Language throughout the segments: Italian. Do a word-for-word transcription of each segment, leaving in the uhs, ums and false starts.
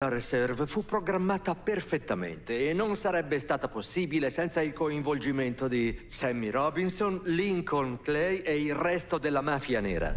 La Reserve fu programmata perfettamente e non sarebbe stata possibile senza il coinvolgimento di Sammy Robinson, Lincoln Clay e il resto della mafia nera.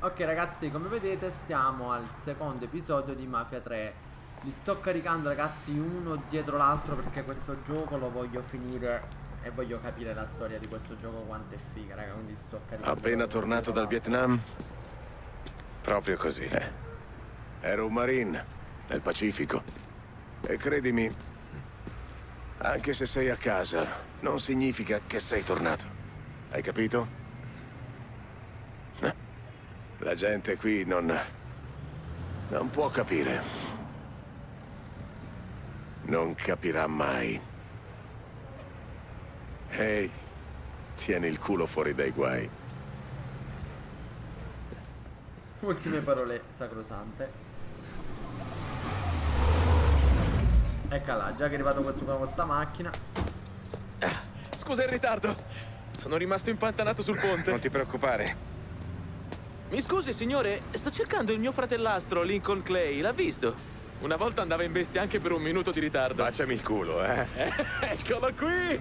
Ok ragazzi, come vedete stiamo al secondo episodio di Mafia tre. Li sto caricando ragazzi uno dietro l'altro perché questo gioco lo voglio finire e voglio capire la storia di questo gioco quanto è figa raga, quindi sto caricando. Appena tornato dal Vietnam? Proprio così. Eh. Ero un marine, nel Pacifico. E credimi, anche se sei a casa, non significa che sei tornato. Hai capito? La gente qui non... non può capire. Non capirà mai. Ehi, tieni il culo fuori dai guai. Ultime parole sacrosante. Eccola, già che è arrivato questo con sta macchina. Ah, scusa il ritardo. Sono rimasto impantanato sul ponte. Non ti preoccupare. Mi scusi, signore, sto cercando il mio fratellastro Lincoln Clay. L'ha visto? Una volta andava in bestia anche per un minuto di ritardo. Baciami il culo, eh. Eccolo qui.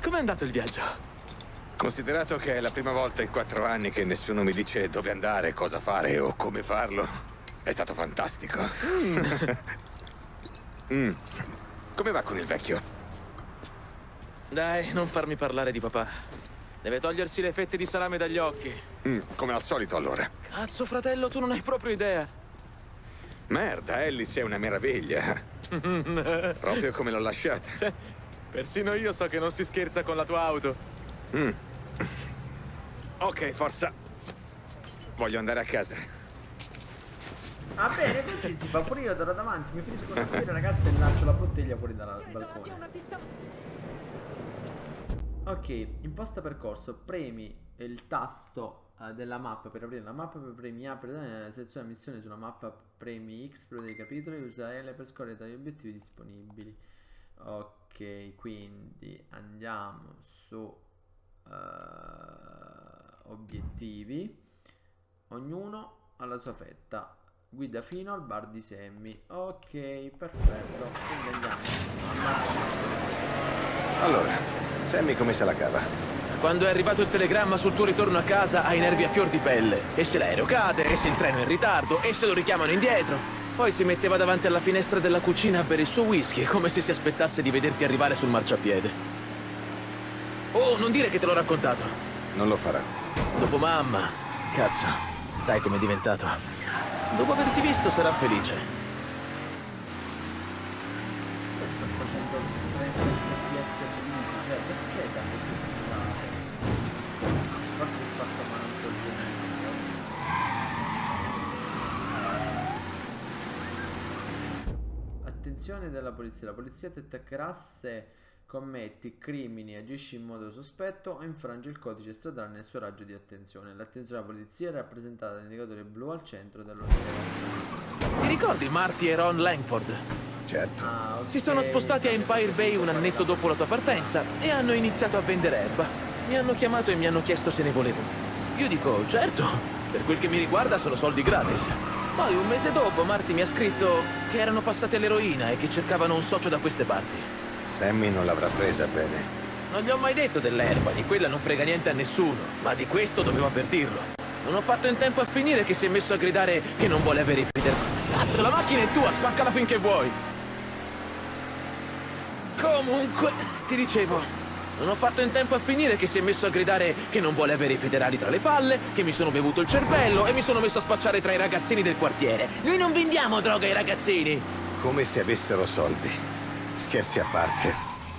Com'è andato il viaggio? Considerato che è la prima volta in quattro anni che nessuno mi dice dove andare, cosa fare o come farlo, è stato fantastico. Mm. mm. Come va con il vecchio? Dai, non farmi parlare di papà. Deve togliersi le fette di salame dagli occhi. Mm, come al solito, allora. Cazzo, fratello, tu non hai proprio idea. Merda, Ellis è una meraviglia. Proprio come l'ho lasciata. Persino io so che non si scherza con la tua auto. Mm. Ok, forza. Voglio andare a casa. Va bene, così si fa pure io da davanti. Mi finisco a capire, ragazzi, e lancio la bottiglia fuori dal balcone. Ok, imposta percorso. Premi il tasto uh, della mappa per aprire la mappa. Per premi A per eh, seleziona missione sulla mappa. Premi X per dei capitoli. Usa L per scorrere tra gli obiettivi disponibili. Ok, quindi andiamo su Uh, obiettivi, ognuno alla sua fetta, guida fino al bar di Sammy. Ok, perfetto. Quindi andiamo. Allora, Sammy come se la cava? Quando è arrivato il telegramma sul tuo ritorno a casa hai i nervi a fior di pelle. E se l'aereo cade, e se il treno è in ritardo, e se lo richiamano indietro. Poi si metteva davanti alla finestra della cucina a bere il suo whisky, come se si aspettasse di vederti arrivare sul marciapiede. Oh, non dire che te l'ho raccontato. Non lo farà. Dopo mamma, cazzo, sai com'è diventato. Dopo averti visto sarà felice. Sto facendo trenta F P S comunque, cioè perché da così? Forse è fatto male un po' il genere. Attenzione della polizia, la polizia ti attaccherà se commetti crimini, agisci in modo sospetto o infrangi il codice stradale nel suo raggio di attenzione. L'attenzione alla polizia è rappresentata dall'indicatore blu al centro dello schermo. Ti ricordi Marty e Ron Langford? Certo. Ah, okay. Si sono spostati a Empire Bay un annetto dopo la tua partenza e hanno iniziato a vendere erba. Mi hanno chiamato e mi hanno chiesto se ne volevo. Io dico, certo, per quel che mi riguarda sono soldi gratis. Poi un mese dopo Marty mi ha scritto che erano passati all'eroina e che cercavano un socio da queste parti. Sammy non l'avrà presa bene. Non gli ho mai detto dell'erba, di quella non frega niente a nessuno, ma di questo dovevo avvertirlo. Non ho fatto in tempo a finire che si è messo a gridare che non vuole avere i Peter. Cazzo, la macchina è tua, spaccala finché vuoi. Comunque, ti dicevo, non ho fatto in tempo a finire che si è messo a gridare che non vuole avere i federali tra le palle, che mi sono bevuto il cervello e mi sono messo a spacciare tra i ragazzini del quartiere. Noi non vendiamo droga ai ragazzini. Come se avessero soldi. Scherzi a parte,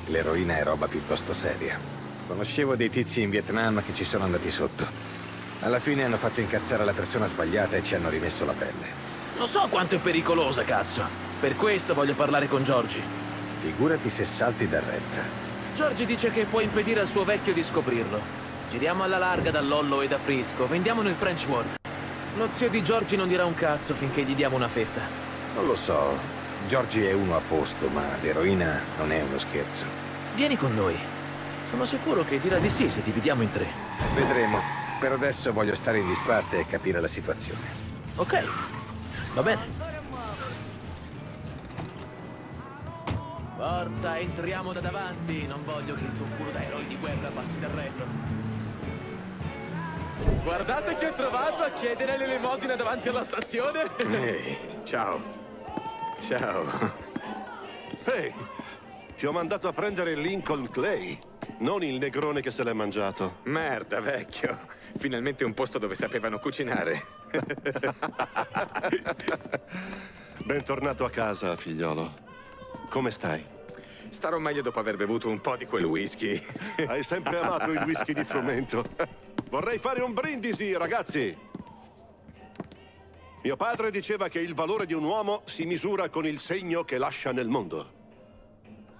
l'eroina è roba piuttosto seria. Conoscevo dei tizi in Vietnam che ci sono andati sotto. Alla fine hanno fatto incazzare la persona sbagliata e ci hanno rimesso la pelle. Lo so quanto è pericolosa, cazzo. Per questo voglio parlare con Giorgi. Figurati se salti da retta. Giorgi dice che può impedire al suo vecchio di scoprirlo. Giriamo alla larga da Lollo e da Frisco, vendiamo nel French World. Lo zio di Giorgi non dirà un cazzo finché gli diamo una fetta. Non lo so. Giorgi è uno a posto, ma l'eroina non è uno scherzo. Vieni con noi. Sono sicuro che dirà di sì se dividiamo in tre. Vedremo. Per adesso voglio stare in disparte e capire la situazione. Ok, va bene. Forza, entriamo da davanti. Non voglio che il tuo culo da eroi di guerra passi dal retro. Guardate chi ho trovato a chiedere l'elemosina davanti alla stazione! Ehi, hey, ciao. Ciao. Ehi, hey, ti ho mandato a prendere Lincoln Clay, non il negrone che se l'è mangiato. Merda, vecchio. Finalmente un posto dove sapevano cucinare. Bentornato a casa, figliolo. Come stai? Starò meglio dopo aver bevuto un po' di quel whisky. Hai sempre amato il whisky di frumento. Vorrei fare un brindisi, ragazzi! Mio padre diceva che il valore di un uomo si misura con il segno che lascia nel mondo.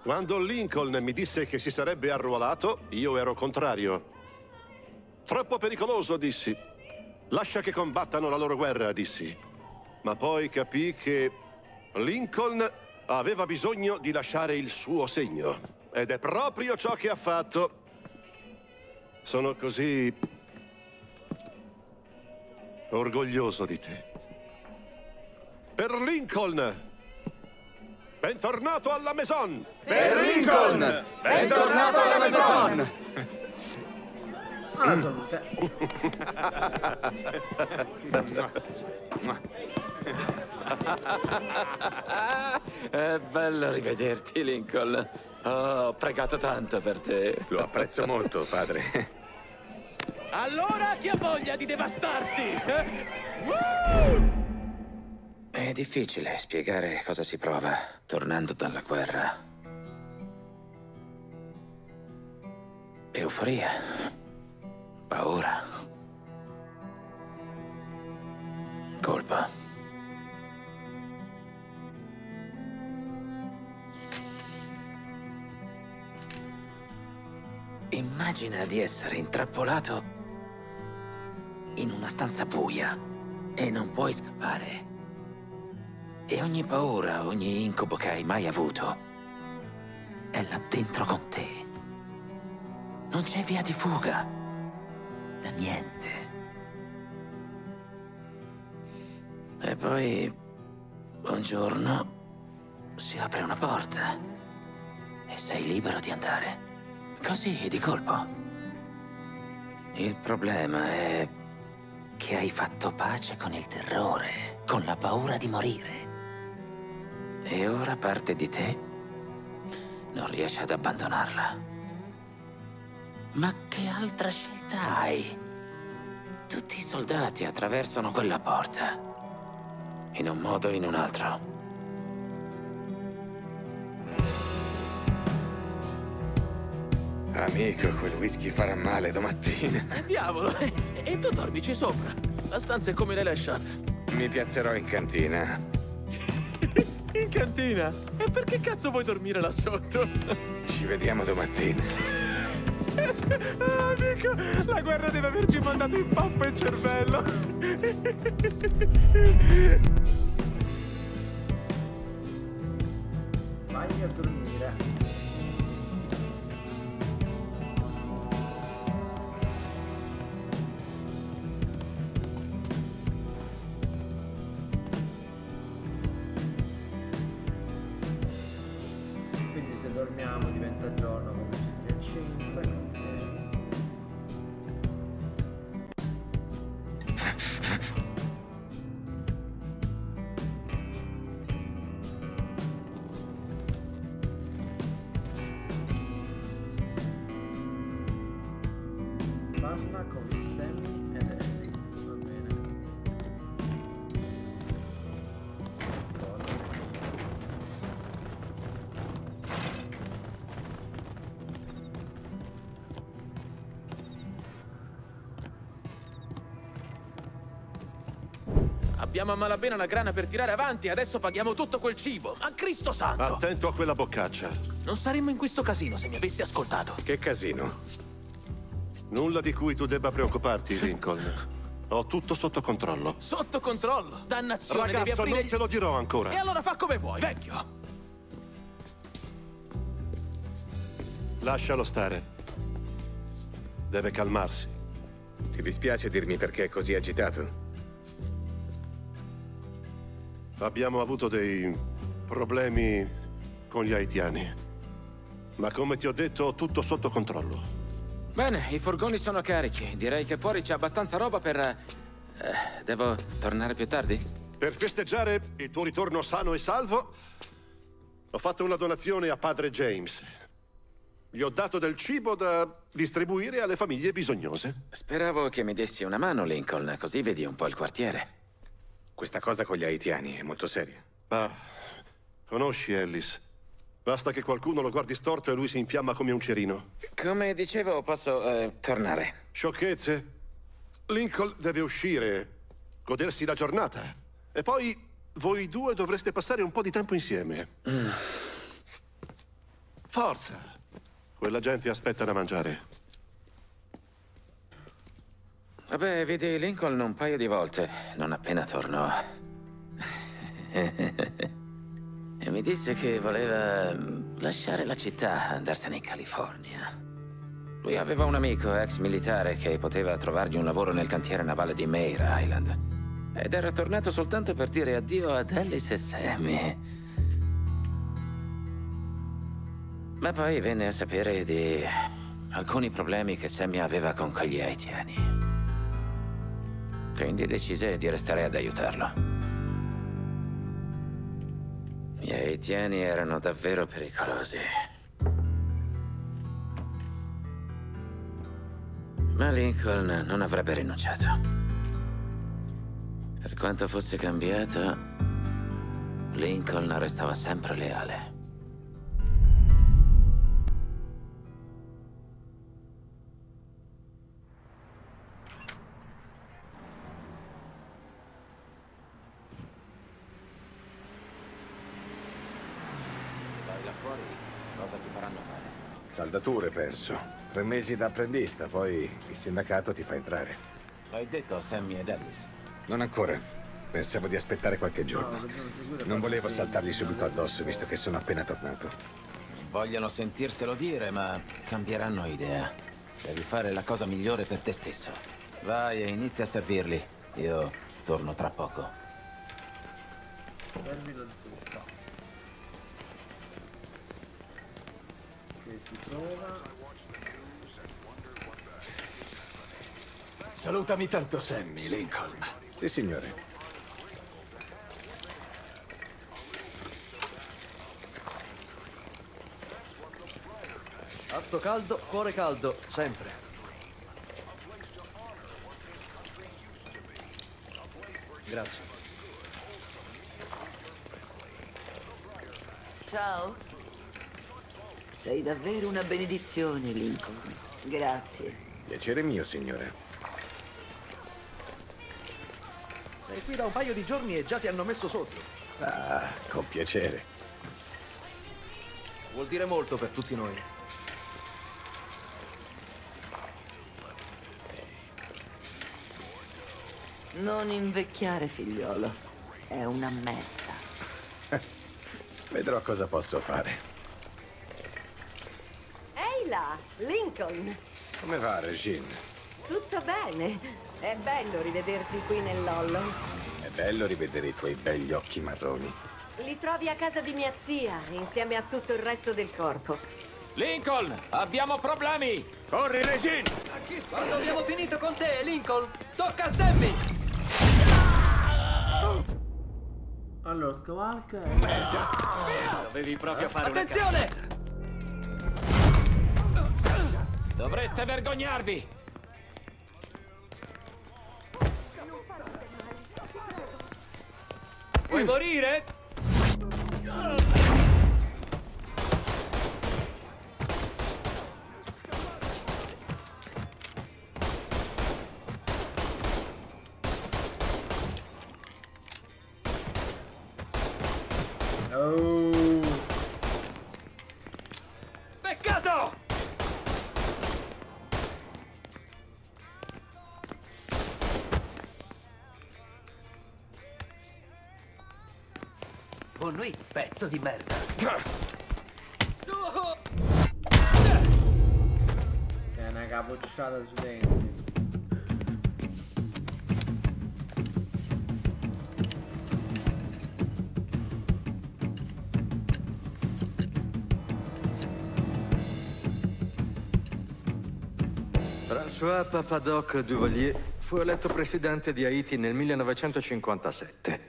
Quando Lincoln mi disse che si sarebbe arruolato, io ero contrario. Troppo pericoloso, dissi. Lascia che combattano la loro guerra, dissi. Ma poi capii che Lincoln aveva bisogno di lasciare il suo segno. Ed è proprio ciò che ha fatto. Sono così... orgoglioso di te. Per Lincoln! Bentornato alla Maison! Per Lincoln! Bentornato alla Maison! Alla salute. È bello rivederti, Lincoln. Oh, ho pregato tanto per te. Lo apprezzo molto, padre. Allora chi ha voglia di devastarsi? Woo! È difficile spiegare cosa si prova tornando dalla guerra. Euforia. Paura. Colpa. Immagina di essere intrappolato in una stanza buia e non puoi scappare. E ogni paura, ogni incubo che hai mai avuto è là dentro con te. Non c'è via di fuga da niente. E poi un giorno si apre una porta e sei libero di andare. Così di colpo. Il problema è che hai fatto pace con il terrore, con la paura di morire. E ora parte di te non riesci ad abbandonarla. Ma che altra scelta hai? Tutti i soldati attraversano quella porta, in un modo o in un altro. Amico, quel whisky farà male domattina. Diavolo, e, e tu dormici sopra. La stanza è come l'hai lasciata. Mi piazzerò in cantina. In cantina? E perché cazzo vuoi dormire là sotto? Ci vediamo domattina. Ah, amico, la guerra deve averci mandato in pappa il cervello. Vai a dormire. Abbiamo a malapena la grana per tirare avanti e adesso paghiamo tutto quel cibo. A Cristo santo! Attento a quella boccaccia. Non saremmo in questo casino se mi avessi ascoltato. Che casino? Nulla di cui tu debba preoccuparti, Lincoln. Ho tutto sotto controllo. Sotto controllo? Dannazione, ragazzo, devi aprire... non te lo dirò ancora. E allora fa come vuoi, vecchio. Lascialo stare. Deve calmarsi. Ti dispiace dirmi perché è così agitato? Abbiamo avuto dei problemi con gli haitiani, ma come ti ho detto ho tutto sotto controllo. Bene, i furgoni sono carichi. Direi che fuori c'è abbastanza roba per... Eh, devo tornare più tardi? Per festeggiare il tuo ritorno sano e salvo, ho fatto una donazione a padre James. Gli ho dato del cibo da distribuire alle famiglie bisognose. Speravo che mi dessi una mano, Lincoln, così vedi un po' il quartiere. Questa cosa con gli haitiani è molto seria. Ah, conosci Ellis. Basta che qualcuno lo guardi storto e lui si infiamma come un cerino. Come dicevo, posso eh, tornare. Sciocchezze. Lincoln deve uscire, godersi la giornata. E poi voi due dovreste passare un po' di tempo insieme. Mm. Forza! Quella gente aspetta da mangiare. Vabbè, vedi Lincoln un paio di volte, non appena tornò. E mi disse che voleva lasciare la città, andarsene in California. Lui aveva un amico ex militare che poteva trovargli un lavoro nel cantiere navale di Mare Island. Ed era tornato soltanto per dire addio ad Alice e Sammy. Ma poi venne a sapere di alcuni problemi che Sammy aveva con quegli haitiani. Quindi decise di restare ad aiutarlo. Gli haitiani erano davvero pericolosi. Ma Lincoln non avrebbe rinunciato. Per quanto fosse cambiato, Lincoln restava sempre leale. Saldature, penso. Tre mesi da apprendista, poi il sindacato ti fa entrare. L'hai detto a Sammy ed Alice? Non ancora. Pensavo di aspettare qualche giorno. Non volevo saltargli subito addosso, visto che sono appena tornato. Vogliono sentirselo dire, ma cambieranno idea. Devi fare la cosa migliore per te stesso. Vai e inizia a servirli. Io torno tra poco. Servi la zucca. Salutami tanto Sammy, Lincoln. Sì, signore. A sto caldo, cuore caldo, sempre. Grazie. Ciao. Sei davvero una benedizione, Lincoln. Grazie. Piacere mio, signore. Sei qui da un paio di giorni e già ti hanno messo sotto. Ah, con piacere. Vuol dire molto per tutti noi. Non invecchiare, figliolo. È una merda. Vedrò cosa posso fare. Lincoln. Come va, Regine? Tutto bene. È bello rivederti qui nel Lollo. È bello rivedere i tuoi begli occhi marroni. Li trovi a casa di mia zia, insieme a tutto il resto del corpo. Lincoln, abbiamo problemi! Corri, Regine! A chi sparare? Quando abbiamo finito con te, Lincoln, tocca a Sammy! Ah! Allora, scavalca e... Merda! Ah! Dovevi proprio fare Attenzione! Una Attenzione! Dovreste vergognarvi! Vuoi morire? Noi, pezzo di merda. È una capocciata su denti. François Papadoc Duvalier fu eletto presidente di Haiti nel millenovecentocinquantasette.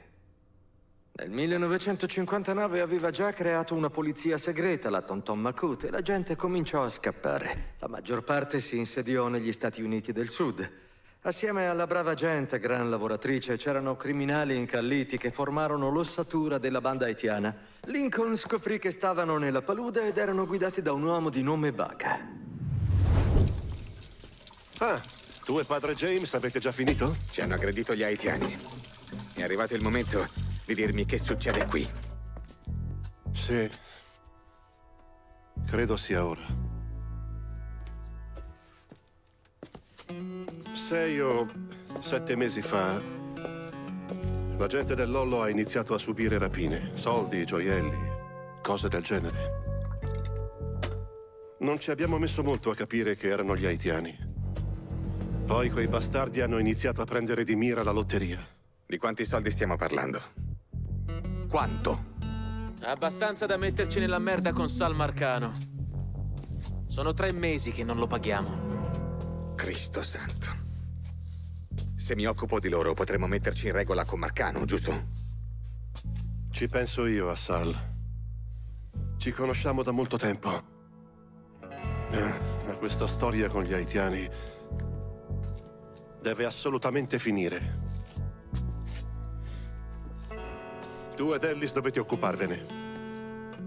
Nel millenovecentocinquantanove aveva già creato una polizia segreta, la Tonton Macute, e la gente cominciò a scappare. La maggior parte si insediò negli Stati Uniti del Sud. Assieme alla brava gente, gran lavoratrice, c'erano criminali incalliti che formarono l'ossatura della banda haitiana. Lincoln scoprì che stavano nella palude ed erano guidati da un uomo di nome Baca. Ah, tu e padre James avete già finito? Ci hanno aggredito gli haitiani. È arrivato il momento di dirmi che succede qui. Sì. Credo sia ora. Sei o sette mesi fa, la gente del Lollo ha iniziato a subire rapine. Soldi, gioielli, cose del genere. Non ci abbiamo messo molto a capire che erano gli haitiani. Poi quei bastardi hanno iniziato a prendere di mira la lotteria. Di quanti soldi stiamo parlando? Quanto? Abbastanza da metterci nella merda con Sal Marcano. Sono tre mesi che non lo paghiamo. Cristo santo. Se mi occupo di loro potremmo metterci in regola con Marcano, giusto? Ci penso io a Sal. Ci conosciamo da molto tempo. Eh, ma questa storia con gli haitiani deve assolutamente finire. Tu ed Ellis dovete occuparvene.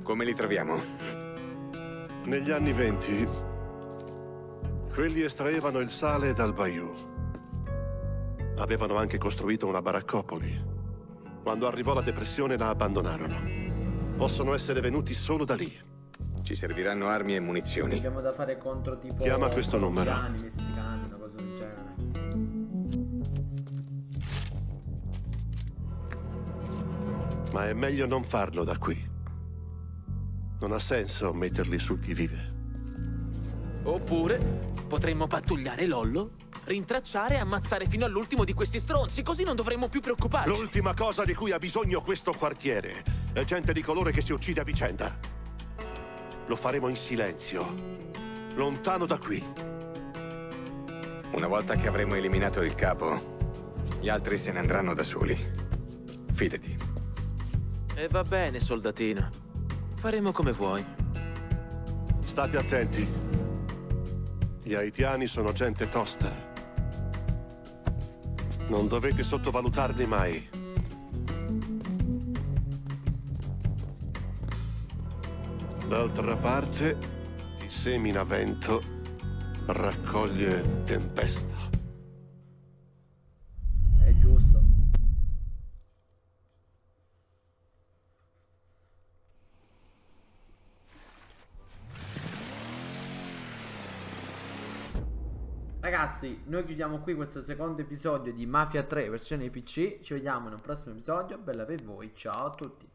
Come li troviamo? Negli anni venti, quelli estraevano il sale dal bayou. Avevano anche costruito una baraccopoli. Quando arrivò la depressione la abbandonarono. Possono essere venuti solo da lì. Ci serviranno armi e munizioni. Abbiamo da fare contro tipo... Chiama questo numero. Messicani, una cosa del genere. Ma è meglio non farlo da qui. Non ha senso metterli sul chi vive. Oppure potremmo pattugliare Lollo, rintracciare e ammazzare fino all'ultimo di questi stronzi, così non dovremmo più preoccuparci. L'ultima cosa di cui ha bisogno questo quartiere è gente di colore che si uccide a vicenda. Lo faremo in silenzio, lontano da qui. Una volta che avremo eliminato il capo, gli altri se ne andranno da soli. Fidati. E va bene, soldatino. Faremo come vuoi. State attenti. Gli haitiani sono gente tosta. Non dovete sottovalutarli mai. D'altra parte, chi semina vento raccoglie tempesta. Ragazzi, noi chiudiamo qui questo secondo episodio di Mafia tre versione P C. Ci vediamo in un prossimo episodio. Bella per voi, ciao a tutti.